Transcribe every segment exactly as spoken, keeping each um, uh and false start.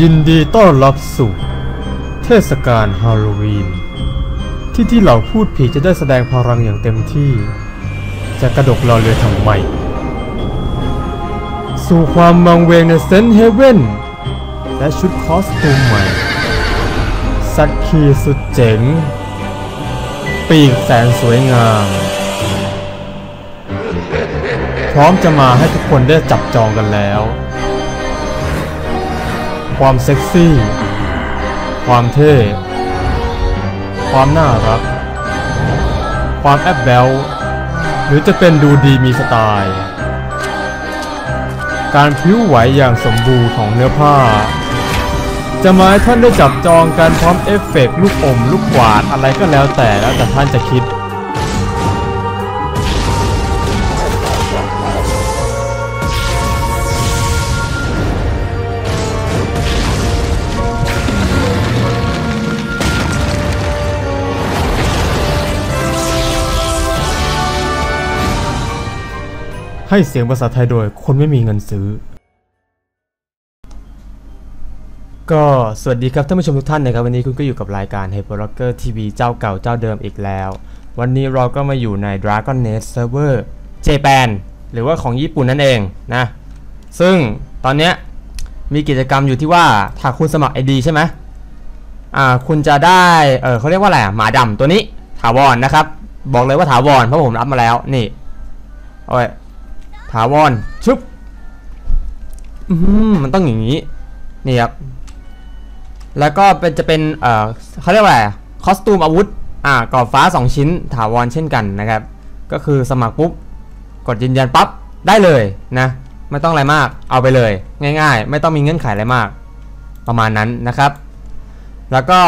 ยินดีต้อนรับสู่เทศกาลฮาโลวีนที่ที่เหล่าพูดผีจะได้แสดงพลังอย่างเต็มที่จะกระดกเราเลยทำไมสู่ความมังเวงในเซนต์เฮเว่นและชุดคอสตูมใหม่สักขีสุดเจ๋งปีกแสนสวยงามพร้อมจะมาให้ทุกคนได้จับจองกันแล้วความเซ็กซี่ความเท่ความน่ารักความแอบแบลหรือจะเป็นดูดีมีสไตล์การพลิ้วไหวอย่างสมบูรณ์ของเนื้อผ้าจะมาให้ท่านได้จับจองกันพร้อมเอฟเฟกต์ลูกอมลูกกวาดอะไรก็แล้วแต่แล้วแต่ท่านจะคิดให้เสียงภาษาไทยโดยคนไม่มีเงินซื้อก็สวัสดีครับท่านผู้ชมทุกท่านนะครับวันนี้คุณก็อยู่กับรายการ Hyperblocker ที วี เจ้าเก่าเจ้าเดิมอีกแล้ววันนี้เราก็มาอยู่ใน Dragon Nest Server Japan หรือว่าของญี่ปุ่นนั่นเองนะซึ่งตอนนี้มีกิจกรรมอยู่ที่ว่าถ้าคุณสมัคร ไอ ดี ใช่ไหมอ่าคุณจะได้เออเขาเรียกว่าอะไรหมาดำตัวนี้ถาวร นะครับบอกเลยว่าถาวรเพราะผมรับมาแล้วนี่โอ้ยถาวรชึบมันต้องอย่างนี้นี่ครับแล้วก็เป็นจะเป็นเอ่อเขาเรียกว่าอะไรคอสตูมอาวุธอ่ากรอบฟ้าสองชิ้นถาวรเช่นกันนะครับก็คือสมัครปุ๊บกดยืนยันปั๊บได้เลยนะไม่ต้องอะไรมากเอาไปเลยง่ายๆไม่ต้องมีเงื่อนไขอะไรมากประมาณนั้นนะครับแล้วก็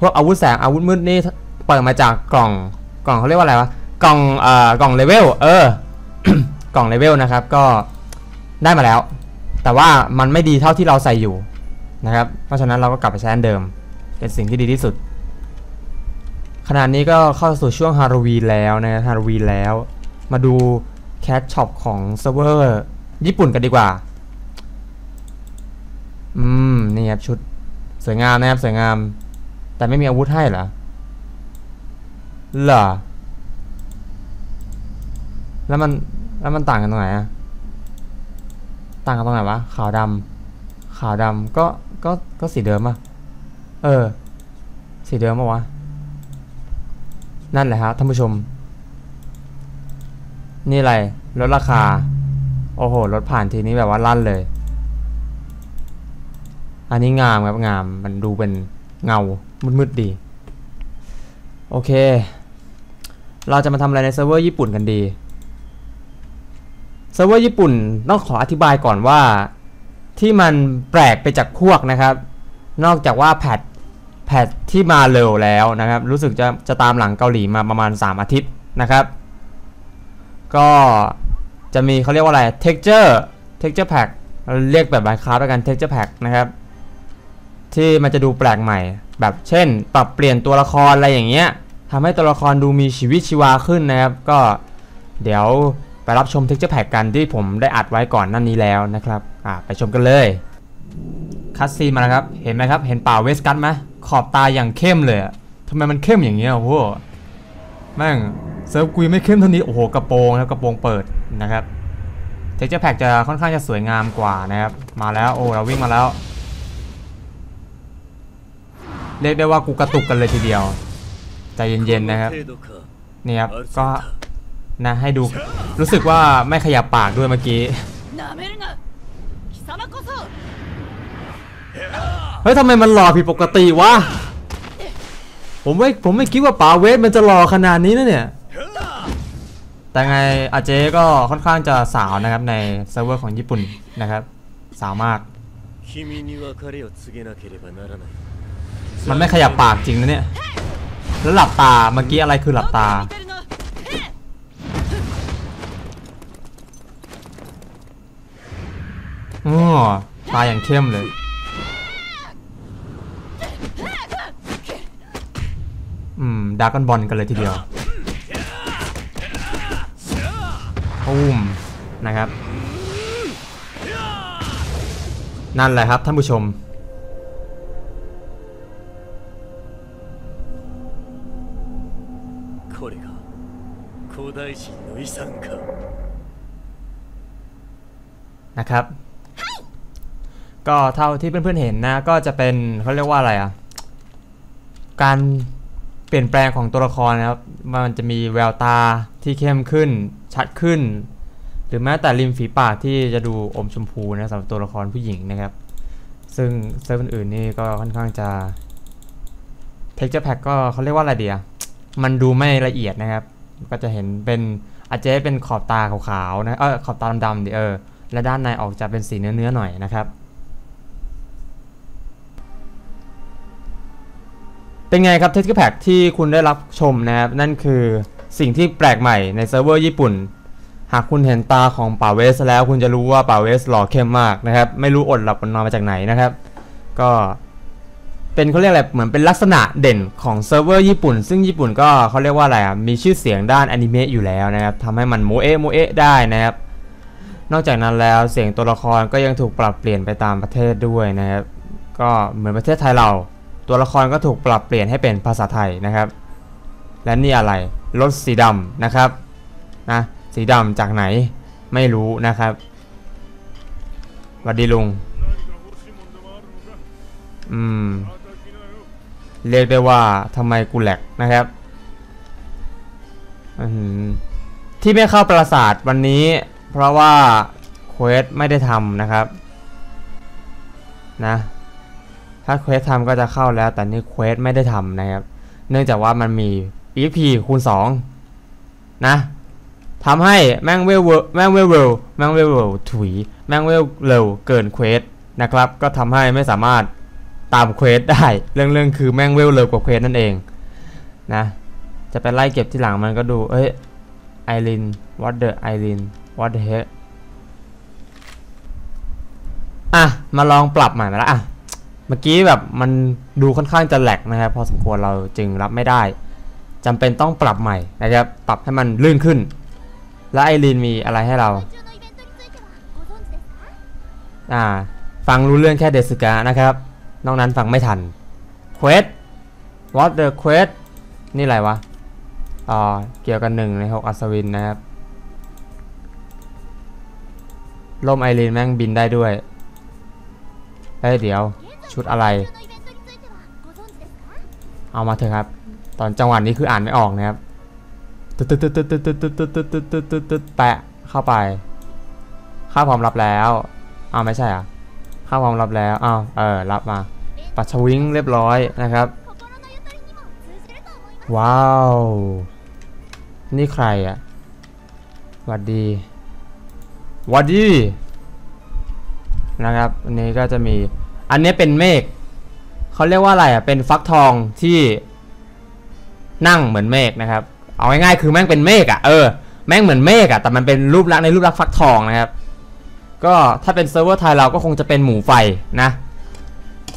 พวกอาวุธแสงอาวุธมืดนี่เปิดมาจากกล่องกล่องเขาเรียกว่าอะไรวะกล่องเอ่อกล่องเลเวลเออกล่องเลเวลนะครับก็ได้มาแล้วแต่ว่ามันไม่ดีเท่าที่เราใส่อยู่นะครับเพราะฉะนั้นเราก็กลับไปใช้อันเดิมเป็นสิ่งที่ดีที่สุดขณะนี้ก็เข้าสู่ช่วงฮาโลวีนแล้วนะฮาโลวีนแล้วมาดูแคชช็อปของเซิร์ฟเวอร์ญี่ปุ่นกันดีกว่าอืมนี่ครับชุดสวยงามนะครับสวยงามแต่ไม่มีอาวุธให้เหรอเหรอแล้วมันแล้วมันต่างกันตรงไหนอะต่างกันตรงไหนวะขาวดำขาวดำก็ก็ก็สีเดิมอะเออสีเดิมปะวะนั่นแหละครับท่านผู้ชมนี่อะไรลดราคาโอ้โหลดผ่านทีนี้แบบว่าลั่นเลยอันนี้งามครับงามมันดูเป็นเงามืดๆดีโอเคเราจะมาทำอะไรในเซิร์ฟเวอร์ญี่ปุ่นกันดีเซิร์ฟเวอร์ญี่ปุ่นต้องขออธิบายก่อนว่าที่มันแปลกไปจากพวกนะครับนอกจากว่าแพทแพทที่มาเร็วแล้วนะครับรู้สึกจะจะตามหลังเกาหลีมาประมาณสามอาทิตย์นะครับก็จะมีเขาเรียกว่าอะไร texture texture pack เรียกแบบบายคราฟแล้วกัน texture pack นะครับที่มันจะดูแปลกใหม่แบบเช่นปรับเปลี่ยนตัวละครอะไรอย่างเงี้ยทำให้ตัวละครดูมีชีวิตชีวาขึ้นนะครับก็เดี๋ยวไปรับชม Texture Pack กันที่ผมได้อัดไว้ก่อนนั่นนี้แล้วนะครับไปชมกันเลยคัสซีนมาแล้วครับเห็นไหมครับเห็นป่าเวสกัตไหมขอบตาอย่างเข้มเลยทำไมมันเข้มอย่างเงี้ยโอ้โหแม่งเซิร์ฟกุยไม่เข้มเท่านี้โอ้โหกระโปรงแล้วกระโปรงเปิดนะครับ Texture Pack จะค่อนข้างจะสวยงามกว่านะครับมาแล้วโอ้เราวิ่งมาแล้วเรียกได้ว่ากูกระตุกกันเลยทีเดียวใจเย็นๆนะครับนี่ครับก็นะให้ดูรู้สึกว่าไม่ขยับปากด้วยเมื่อกี้เฮ้ยทำไมมันหล่อผิดปกติวะผมไม่ผมไม่คิดว่าป่าเวทมันจะหล่อขนาดนี้นะเนี่ยแต่ไงอาเจก็ค่อนข้างจะสาวนะครับในเซิร์ฟเวอร์ของญี่ปุ่นนะครับสาวมากมันไม่ขยับปากจริงนะเนี่ยแล้วหลับตาเมื่อกี้อะไรคือหลับตาอ๋อตาอย่างเข้มเลยอืมดราก้อนบอลกันเลยทีเดียวตูมนะครับนั่นแหละครับท่านผู้ชม นะครับก็เท่าที่เพื่อนๆเห็นนะก็จะเป็นเขาเรียกว่าอะไรอ่ะการเปลี่ยนแปลงของตัวละครนะครับมันจะมีแววตาที่เข้มขึ้นชัดขึ้นหรือแม้แต่ริมฝีปากที่จะดูอมชมพูนะสำหรับตัวละครผู้หญิงนะครับซึ่งเซิร์ฟอื่นๆนี่ก็ค่อนข้างจะเท็กเจอร์แพ็คก็เขาเรียกว่าอะไรเดียมันดูไม่ละเอียดนะครับก็จะเห็นเป็นอาจจะเป็นขอบตาขาวๆนะเออขอบตาดำๆดิเออและด้านในออกจะเป็นสีเนื้อๆหน่อยนะครับเป็นไงครับเท็กเจอร์แพ็คที่คุณได้รับชมนะครับนั่นคือสิ่งที่แปลกใหม่ในเซิร์ฟเวอร์ญี่ปุ่นหากคุณเห็นตาของป่าเวสแล้วคุณจะรู้ว่าป่าเวสหล่อเข้มมากนะครับไม่รู้อดหลับอดนอนมาจากไหนนะครับก็เป็นเขาเรียกอะไรเหมือนเป็นลักษณะเด่นของเซิร์ฟเวอร์ญี่ปุ่นซึ่งญี่ปุ่นก็เขาเรียกว่าอะไรอ่ะมีชื่อเสียงด้านอนิเมะอยู่แล้วนะครับทำให้มันโมเอะโมเอะได้นะครับนอกจากนั้นแล้วเสียงตัวละครก็ยังถูกปรับเปลี่ยนไปตามประเทศด้วยนะครับก็เหมือนประเทศไทยเราตัวละครก็ถูกปรับเปลี่ยนให้เป็นภาษาไทยนะครับและนี่อะไรรถสีดำนะครับนะสีดำจากไหนไม่รู้นะครับสวัสดีลุงอืมเรียกได้ว่าทำไมกูแหลกนะครับที่ไม่เข้าปราสาทวันนี้เพราะว่าเควสไม่ได้ทำนะครับนะถ้าเควสทำก็จะเข้าแล้วแต่นี่เควสไม่ได้ทำนะครับเนื่องจากว่ามันมี อี พี คูณสองนะทำให้แม่งเวลแม่งเวลแม่งเวลถุยแม่งเวลเร็วเกินเควสนะครับก็ทำให้ไม่สามารถตามเควสได้เรื่องเรื่องคือแม่งเวลเร็วกว่าเควสนั่นเองนะจะไปไล่เก็บที่หลังมันก็ดูเอ้ยไอริน what the ไอริน what the heck อ่ะมาลองปรับใหม่มาแล้วอ่ะเมื่อกี้แบบมันดูค่อนข้างจะแหลกนะครับพอสมควรเราจึงรับไม่ได้จำเป็นต้องปรับใหม่นะครับปรับให้มันลื่นขึ้นและไอรินมีอะไรให้เราอ่าฟังรู้เรื่องแค่เดสึกะนะครับนอกนั้นฟังไม่ทันเควส what the quest นี่อะไรวะอ๋อเกี่ยวกันหนึ่งในหกอัศวินนะครับล่มไอรินแม่งบินได้ด้วยเฮ้ยเดี๋ยวชุดอะไรเอามาเถอะครับตอนจังหวะนี้คืออ่านไม่ออกนะครับแปะเข้าไปค่าความลับแล้วอ้าวไม่ใช่อ่ะค่าความลับแล้วอ้าวเออรับมาปัดชวิ้งเรียบร้อยนะครับว้าวนี่ใครอ่ะหวัดดีหวัดดีนะครับอันนี้ก็จะมีอันนี้เป็นเมฆเขาเรียกว่าอะไรอ่ะเป็นฟักทองที่นั่งเหมือนเมฆนะครับเอาง่ายๆคือแม่งเป็นเมฆอ่ะเออแม่งเหมือนเมฆอ่ะแต่มันเป็นรูปลักษณ์ในรูปลักษณ์ฟักทองนะครับก็ถ้าเป็นเซิร์ฟเวอร์ไทยเราก็คงจะเป็นหมูไฟนะ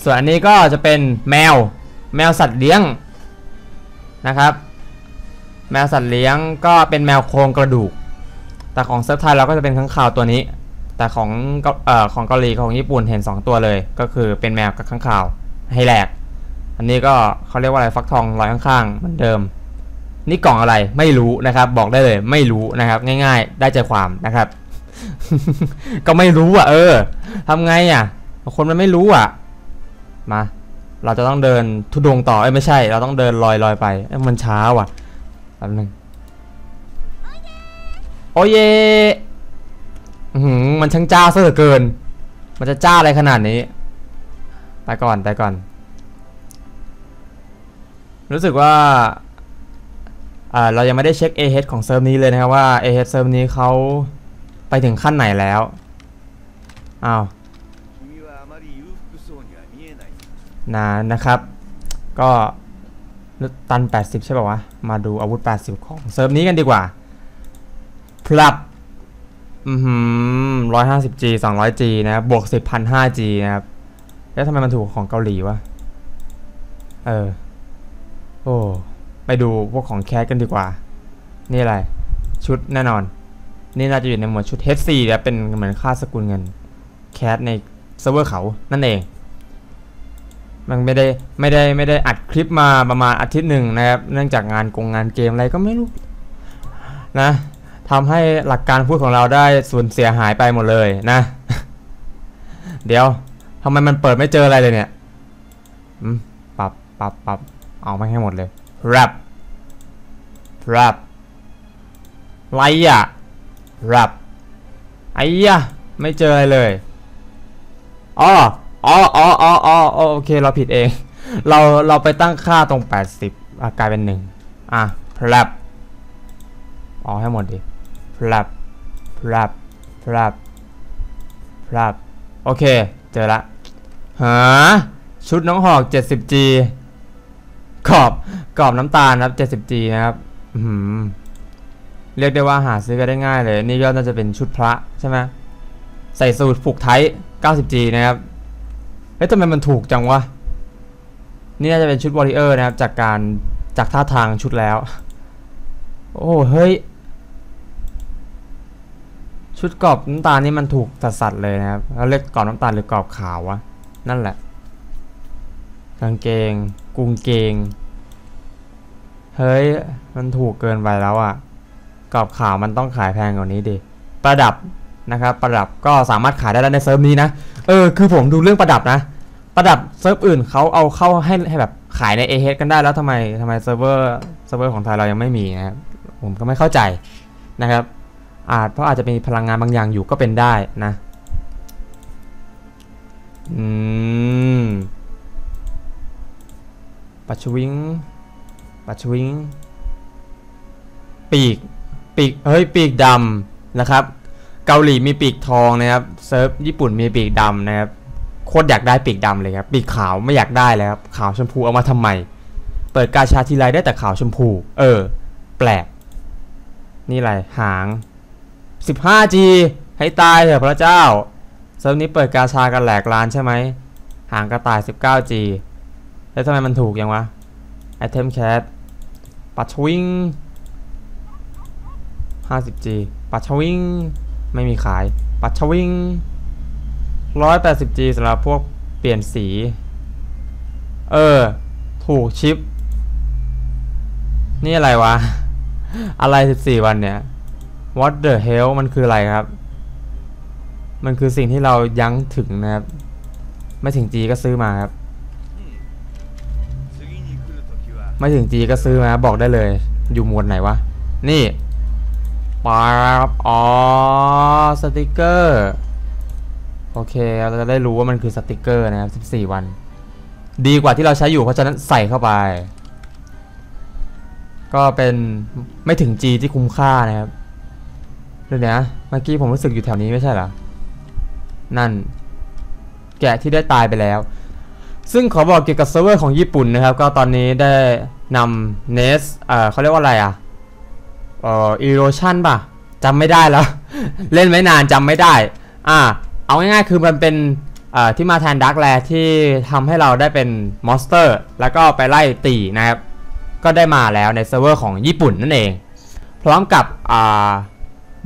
ส่วนอันนี้ก็จะเป็นแมวแมวสัตว์เลี้ยงนะครับแมวสัตว์เลี้ยงก็เป็นแมวโครงกระดูกแต่ของเซิร์ฟไทยเราก็จะเป็นค้างคาวตัวนี้แต่ของเอ่อของเกาหลีของญี่ปุ่นเห็นสองตัวเลยก็คือเป็นแมวกับค้างคาวให้แหลกอันนี้ก็เขาเรียกว่าอะไรฟักทองลอยข้างๆเหมือนเดิมนี่กล่องอะไรไม่รู้นะครับบอกได้เลยไม่รู้นะครับง่ายๆได้ใจความนะครับ ก็ไม่รู้อ่ะเออทำไงอ่ะคนมันไม่รู้อ่ะมาเราจะต้องเดินทุดงต่อเอ้ยไม่ใช่เราต้องเดินลอยลอยไปมันช้าว่ะแป๊บนึงโอเยมันช่างจ้าซะเหลือเกินมันจะจ้าอะไรขนาดนี้ไปก่อนไปก่อนรู้สึกว่าเรายังไม่ได้เช็ค เอ เอช ของเซิร์ฟนี้เลยนะครับว่า เอ เอช เซิร์ฟนี้เขาไปถึงขั้นไหนแล้วอ้าวนะนะครับก็ตันแปดสิบใช่ป่าววะมาดูอาวุธแปดสิบของเซิร์ฟนี้กันดีกว่าพลับอืม หนึ่งร้อยห้าสิบจี สองร้อยจี นะครับบวก สิบพันห้าจี นะครับแล้วทำไมมันถูกของเกาหลีวะเออโอ้ไปดูพวกของแคสกันดีกว่านี่อะไรชุดแน่นอนนี่น่าจะอยู่ในหมวดชุด เอช ซี แล้วเป็นเหมือนค่าสกุลเงินแคสในเซิร์ฟเวอร์เขานั่นเองมันไม่ได้ไม่ได้ไม่ได้อัดคลิปมาประมาณอาทิตย์หนึ่งนะครับเนื่องจากงานกงงานเกมอะไรก็ไม่รู้นะท ทำให้หลักการพูดของเราได้สูญเสียหายไปหมดเลยนะ เดี๋ยวทำไมมันเปิดไม่เจออะไรเลยเนี่ยปรับปรับปรับเอาไม่ให้หมดเลยรับรับไรอ่ะรับไอ้ยะไม่เจออะไรเลยอ๋ออ๋ออ๋ออ๋ออ๋อโอเคเราผิดเองเราเราไปตั้งค่าตรงแปดสิบอ่ะกลายเป็นหนึ่งอ่ะพลับอ๋อให้หมดดิพลับพลับพลับพลับโอเคเจอละหาชุดน้องหอก เจ็ดสิบจี กรอบกรอบน้ำตาลครับ เจ็ดสิบจี นะครับหืมเรียกได้ว่าหาซื้อกันได้ง่ายเลยนี่ก็น่าจะเป็นชุดพระใช่ไหมใส่สูตรผูกไทย เก้าสิบจี นะครับเฮ้ยทำไมมันถูกจังวะนี่น่าจะเป็นชุดวอริเออร์นะครับจากการจากท่าทางชุดแล้วโอ้เฮ้ยชุดกรอบน้ำตาลนี่มันถูกสัดๆเลยนะครับเราเรียกกรอบน้ำตาลหรือกรอบขาววะนั่นแหละกางเกงกุงเกงเฮ้ยมันถูกเกินไปแล้วอ่ะกรอบขาวมันต้องขายแพงกว่านี้ดิประดับนะครับประดับก็สามารถขายได้แล้วในเซิร์ฟนี้นะเออคือผมดูเรื่องประดับนะประดับเซิร์ฟอื่นเขาเอาเข้าให้ให้แบบขายใน เอ เอช กันได้แล้วทำไมทำไมเซิร์ฟเวอร์เซิร์ฟเวอร์ของไทยเรายังไม่มีนะครับผมก็ไม่เข้าใจนะครับอาจเพราะอาจจะมีพลังงานบางอย่างอยู่ก็เป็นได้นะอืมปัชวิงปัชวิงปีกปีกเฮ้ยปีกดำนะครับเกาหลีมีปีกทองนะครับเซิร์ฟญี่ปุ่นมีปีกดำนะครับโคตรอยากได้ปีกดำเลยครับปีกขาวไม่อยากได้แล้วครับขาวชมพูเอามาทำไมเปิดกาชาทีไรได้แต่ขาวชมพูเออแปลกนี่อะไรหาง สิบห้าจี ให้ตายเถอะพระเจ้าเซิร์ฟนี้เปิดกาชากันแหลกลานใช่ไหมหางกระต่าย สิบเก้าจี แล้วทำไมมันถูกยังวะไอเทมแคทปัดชวิง ห้าสิบจี ปัดชวิงไม่มีขายปัดชวิง หนึ่งร้อยแปดสิบจี สำหรับพวกเปลี่ยนสีเออถูกชิปนี่อะไรวะอะไรสิบสี่วันเนี่ย what the hell มันคืออะไรครับมันคือสิ่งที่เรายั้งถึงนะครับไม่ถึงจีก็ซื้อมาครับไม่ถึงจีก็ซื้อมาบอกได้เลยอยู่หมวดไหนวะนี่ป๊าบอ๋อสติกเกอร์โอเคเราจะได้รู้ว่ามันคือสติกเกอร์นะครับสิบสี่วันดีกว่าที่เราใช้อยู่เพราะฉะนั้นใส่เข้าไปก็เป็นไม่ถึง G ที่คุ้มค่านะครับเดี๋ยวนะเมื่อกี้ผมรู้สึกอยู่แถวนี้ไม่ใช่เหรอนั่นแกะที่ได้ตายไปแล้วซึ่งขอบอกเกี่ยวกับเซิร์ฟเวอร์ของญี่ปุ่นนะครับก็ตอนนี้ได้นำ Nest เอ่อเขาเรียกว่าอะไรอ่ะเอ่อ Erosion ป่ะจำไม่ได้แล้ว เล่นไม่นานจำไม่ได้อ่าเอาง่ายๆคือมันเป็นที่มาแทนดักแลที่ทำให้เราได้เป็นมอนสเตอร์แล้วก็ไปไล่ตีนะครับก็ได้มาแล้วในเซิร์ฟเวอร์ของญี่ปุ่นนั่นเองพร้อมกับ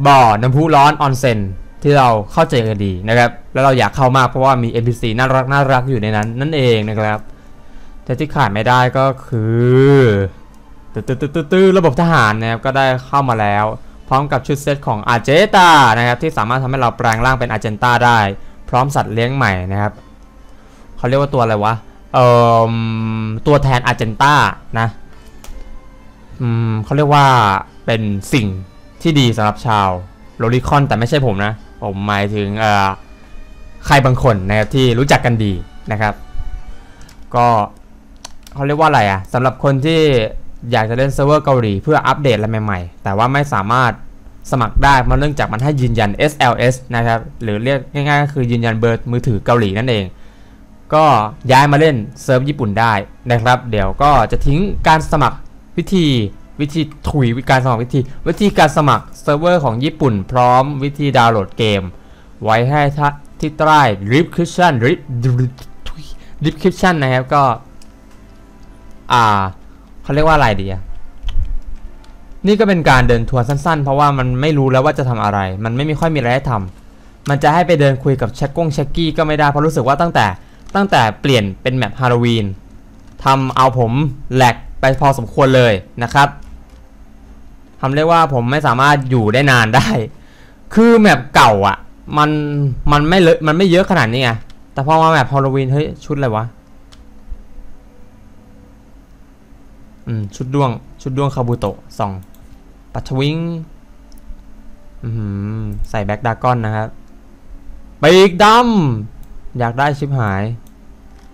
บ่อน้ำพุร้อนออนเซ็นที่เราเข้าใจกันดีนะครับแล้วเราอยากเข้ามากเพราะว่ามี เอ็น พี ซี น่ารักน่ารักอยู่ในนั้นนั่นเองนะครับแต่ที่ขาดไม่ได้ก็คือตื้อระบบทหารนะครับก็ได้เข้ามาแล้วพร้อมกับชุดเซตของอาเจตานะครับที่สามารถทำให้เราแปลงร่างเป็นอาเจนตาได้พร้อมสัตว์เลี้ยงใหม่นะครับเขาเรียกว่าตัวอะไรวะเอ่อตัวแทนอาเจนตานะอืมเขาเรียกว่าเป็นสิ่งที่ดีสำหรับชาวโรลิคอนแต่ไม่ใช่ผมนะผมหมายถึงเอ่อใครบางคนนะครับที่รู้จักกันดีนะครับก็เขาเรียกว่าอะไรอ่ะสำหรับคนที่อยากจะเล่นเซิร์ฟเวอร์เกาหลีเพื่ออัปเดตอะไรใหม่ๆแต่ว่าไม่สามารถสมัครได้เพราะเนื่องจากมันให้ยืนยัน เอส แอล เอส นะครับหรือเรียกง่ายๆก็คือยืนยันเบอร์มือถือเกาหลีนั่นเองก็ย้ายมาเล่นเซิร์ฟญี่ปุ่นได้นะครับเดี๋ยวก็จะทิ้งการสมัครวิธีวิธีถุยการสมัครวิธีวิธีการสมัครเซิร์ฟเวอร์ของญี่ปุ่นพร้อมวิธีดาวน์โหลดเกมไว้ให้ที่ใต้ description description นะครับก็อ่าเขาเรียกว่าอะไรดีอ่ะนี่ก็เป็นการเดินทัวร์สั้นๆเพราะว่ามันไม่รู้แล้วว่าจะทำอะไรมันไม่มีค่อยมีอะไรให้ทำมันจะให้ไปเดินคุยกับแชกกงแชกกี้ก็ไม่ได้เพราะรู้สึกว่าตั้งแต่ตั้งแต่เปลี่ยนเป็นแมปฮาโลวีนทำเอาผมแหลกไปพอสมควรเลยนะครับ ทำเรียกว่าผมไม่สามารถอยู่ได้นานได้คือแมปเก่าอ่ะมันมันไม่เลอะมันไม่เยอะขนาดนี้ไงแต่พอมาแมปฮอลลีวีนเฮ้ยชุดอะไรวะอืมชุดดวงชุดดวงคาบูโตะสองปัชวิงอืมใส่แบ็คดากอนนะครับไปอีกดำอยากได้ชิบหาย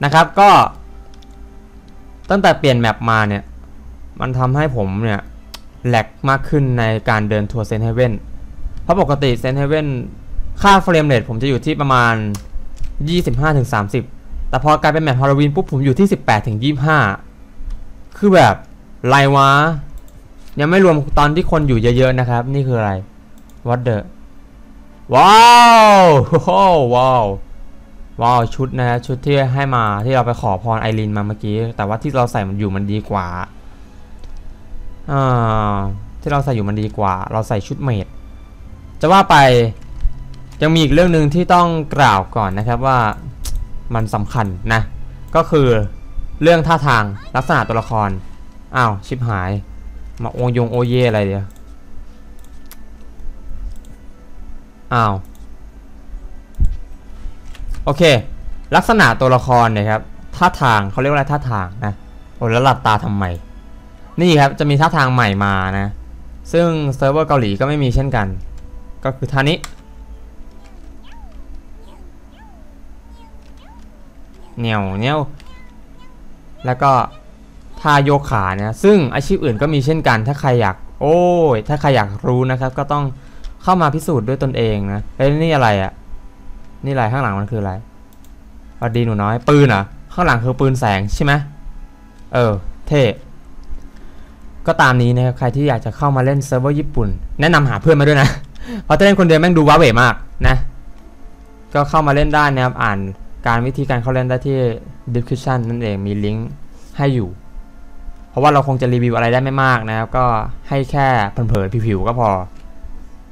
นะครับก็ตั้งแต่เปลี่ยนแมปมาเนี่ยมันทำให้ผมเนี่ยแหลกมากขึ้นในการเดินทัวร์เซนต์เฮเว่นเพราะปกติเซนต์เฮเว่นค่าเฟรมเรทผมจะอยู่ที่ประมาณ ยี่สิบห้าถึงสามสิบ แต่พอกลายเป็นแมปฮอลลีวีนปุ๊บผมอยู่ที่ สิบแปดถึงยี่สิบห้า คือแบบไรวะยังไม่รวมตอนที่คนอยู่เยอะๆนะครับนี่คืออะไร What the ว้าวว้าวว้าวชุดนะฮะชุดที่ให้มาที่เราไปขอพรไอรินมาเมื่อกี้แต่ว่าที่เราใส่มันอยู่มันดีกว่าอ่าที่เราใส่อยู่มันดีกว่าเราใส่ชุดเมดจะว่าไปยังมีอีกเรื่องหนึ่งที่ต้องกล่าวก่อนนะครับว่ามันสำคัญนะก็คือเรื่องท่าทางลักษณะตัวละครอ้าวชิบหายมาองยงโอเยอะไรเดี๋ยวอ้าวโอเคลักษณะตัวละครเนี่ยครับท่าทางเขาเรียกว่าอะไรท่าทางนะโอ้แล้วหลับตาทำไมนี่ครับจะมีท่าทางใหม่มานะซึ่งเซิร์ฟเวอร์เกาหลีก็ไม่มีเช่นกันก็คือท่านี้เหนี่ยวเหนี่ยวแล้วก็ท่าโยกขาเนี่ยซึ่งอาชีพอื่นก็มีเช่นกันถ้าใครอยากโอ้ยถ้าใครอยากรู้นะครับก็ต้องเข้ามาพิสูจน์ด้วยตนเองนะเอ้ยนี่อะไรอ่ะนี่อะไรข้างหลังมันคืออะไรพอดีหนูน้อยปืนเหรอข้างหลังคือปืนแสงใช่ไหมเออเท่ก็ตามนี้นะครับใครที่อยากจะเข้ามาเล่นเซิร์ฟเวอร์ญี่ปุ่นแนะนำหาเพื่อนมาด้วยนะเพราะถ้าเล่นคนเดียวแม่งดูว้าเหวมากนะก็เข้ามาเล่นได้นะครับอ่านการวิธีการเข้าเล่นได้ที่ description นั่นเองมีลิงก์ให้อยู่เพราะว่าเราคงจะรีวิวอะไรได้ไม่มากนะครับก็ให้แค่เผลอๆผิวๆก็พอ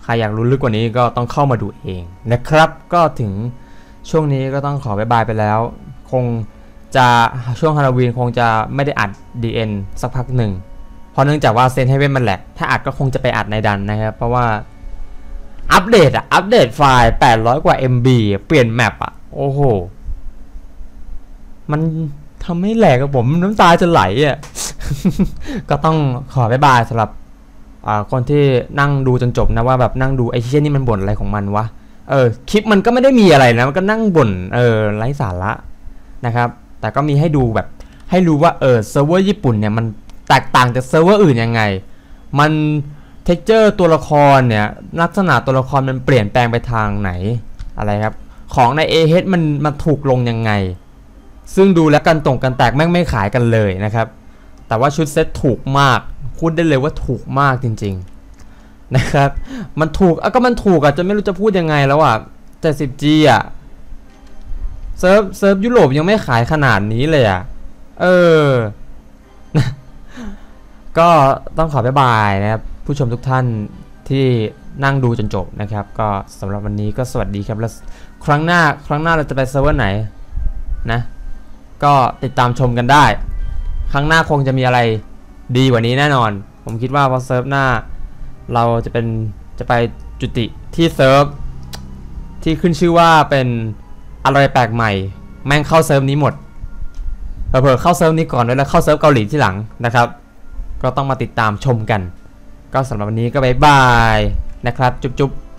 ใครอยากรู้ลึกกว่านี้ก็ต้องเข้ามาดูเองนะครับก็ถึงช่วงนี้ก็ต้องขอบ๊ายบายไปแล้วคงจะช่วงฮาโลวีนคงจะไม่ได้อัด ดี เอ็น สักพักหนึ่งเพราะเนื่องจากว่าเซนให้เว้นมันแหลกถ้าอัดก็คงจะไปอัดในดันนะครับเพราะว่าอัปเดตอะอัปเดตไฟล์แปดร้อยกว่า เอ็ม บี เปลี่ยนแมปอะโอ้โหมันทำให้แหลกกับผมน้ำตาจะไหลอะ ก็ต้องขอบ๊ายบายสำหรับคนที่นั่งดูจนจบนะว่าแบบนั่งดูไอ้เชี่ยนี่มันบ่นอะไรของมันวะเออคลิปมันก็ไม่ได้มีอะไรนะมันก็นั่งบ่นเออไร้สาระนะครับแต่ก็มีให้ดูแบบให้รู้ว่าเออเซิร์ฟเวอร์ญี่ปุ่นเนี่ยมันแตกต่างจากเซิร์ฟเวอร์อื่นยังไงมันเท็กเจอร์ตัวละครเนี่ยลักษณะตัวละครมันเปลี่ยนแปลงไปทางไหนอะไรครับของใน เอ เอช มันมันถูกลงยังไงซึ่งดูแล้วกันตรงกันแตกแม่งไม่ขายกันเลยนะครับแต่ว่าชุดเซ็ตถูกมากพูดได้เลยว่าถูกมากจริงๆนะครับมันถูกอ่ะก็มันถูกอ่ะจะไม่รู้จะพูดยังไงแล้วอ่ะแต่ เจ็ดสิบจี อ่ะเซิร์ฟเซิร์ฟยุโรปยังไม่ขายขนาดนี้เลยอ่ะเออ ก็ต้องขอบ๊ายบายนะครับผู้ชมทุกท่านที่นั่งดูจนจบนะครับก็สำหรับวันนี้ก็สวัสดีครับแล้วครั้งหน้าครั้งหน้าเราจะไปเซิร์ฟเวอร์ไหนนะก็ติดตามชมกันได้ครั้งหน้าคงจะมีอะไรดีกว่านี้แน่นอนผมคิดว่าพอเซิร์ฟหน้าเราจะเป็นจะไปจุติที่เซิร์ฟที่ขึ้นชื่อว่าเป็นอะไรแปลกใหม่แม่งเข้าเซิร์ฟนี้หมดเผลอๆเข้าเซิร์ฟนี้ก่อนแล้วเข้าเซิร์ฟเกาหลีที่หลังนะครับก็ต้องมาติดตามชมกันก็สำหรับวันนี้ก็บ๊ายบายนะครับจุ๊บๆ